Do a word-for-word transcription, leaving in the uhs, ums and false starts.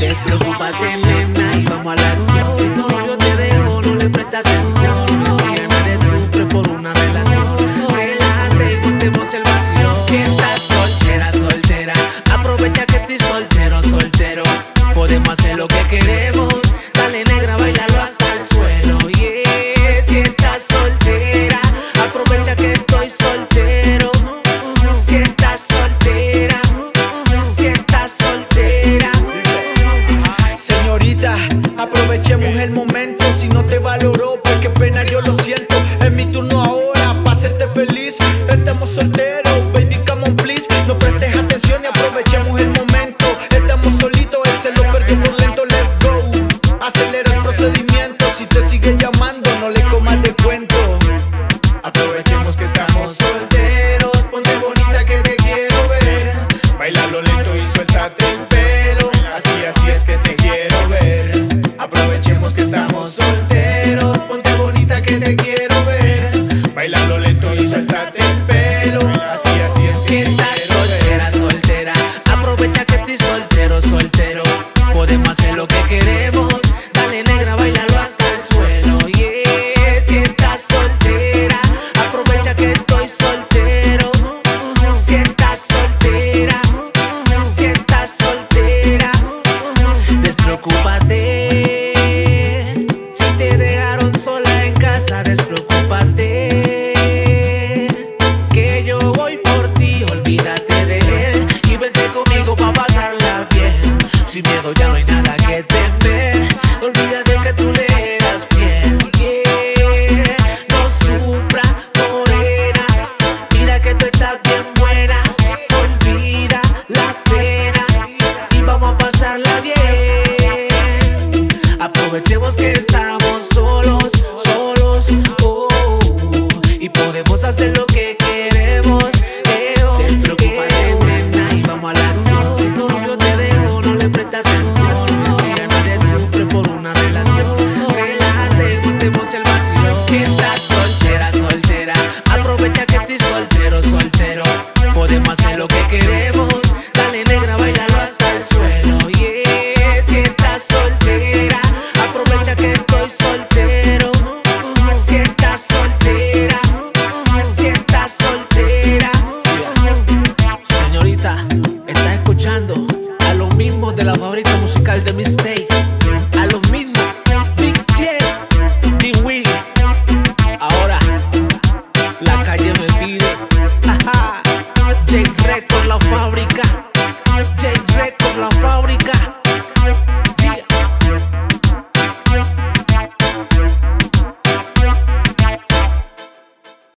Despreocúpate, nena, y vamos a la acción. Si tu novio te dejó, no le presta atención. Mi hermana sufre por una relación. Relájate y contemos el vacío. Si estás soltera, soltera, aprovecha que estoy soltero, soltero. Podemos hacer lo que queremos. Dale, negra, bailalo hasta el suelo. Yeah, si estás soltera, aprovecha que estoy soltero. Si estás soltera, si estás soltera. Señorita, aprovechemos el momento. Si no te valoró, pues qué pena, yo lo siento. Es mi turno ahora, para hacerte feliz. Estamos solteros, baby, come on, please. No prestes atención y aprovechemos el momento. Estamos solitos, él se lo perdió por lento, let's go. Acelera el procedimiento. Si te sigue llamando, no le comas de cuento. Aprovechemos que estamos solteros. Ponte bonita que te quiero ver. Bailalo lento y suéltate el pelo. Así, así es que te quiero ver. Aprovechemos que estamos solteros. Ponte bonita que te quiero ver. Bailalo lento y suéltate el pelo. Así, así es que te quiero ver. Soltera, soltera, aprovecha que estoy soltero, soltero. Podemos hacer lo que queremos. Dale, negra, bailalo hasta el suelo. Yeah, si estás soltera, aprovecha que estoy soltero. Si estás soltera, si estás soltera. Despreocúpate. Si te dejaron sola en casa, despreocúpate, que yo voy por ti. Olvídate de él y vente conmigo pa' pasarla bien. Sin miedo ya no hay nada que temer. Olvídate que tú le eras fiel. Yeah. No sufra, morena, mira que tú estás bien buena. Olvida la pena y vamos a pasarla bien. Aprovechemos que estamos solos, solos, oh, oh, oh, y podemos hacer lo que queremos. Eh, oh, Despreocúpate, eh, oh, nena, y vamos a la acción. Si tu novio te dejó, no le presta atención. Mi hermana sufre por una relación. Relájate y contemos el vacío. Si estás soltera, soltera, aprovecha que estoy soltero, soltero. Podemos hacer lo que queremos. Dale, negra, bailalo hasta el suelo. Yeah, si estás soltera, aprovecha que estoy soltero. Si estás soltera, si estás soltera. Señorita, estás escuchando a los mismos de la fábrica musical de Miss Day. A los mismos Big J, Big Willy. Ahora la calle me pide Jake Reto, la fábrica.